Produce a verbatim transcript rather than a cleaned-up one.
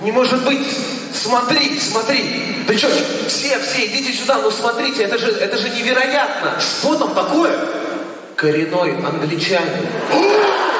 Не может быть. Смотри, смотри. Да что, все, все, идите сюда, ну смотрите, это же, это же невероятно. Что там такое? Коренной англичанин.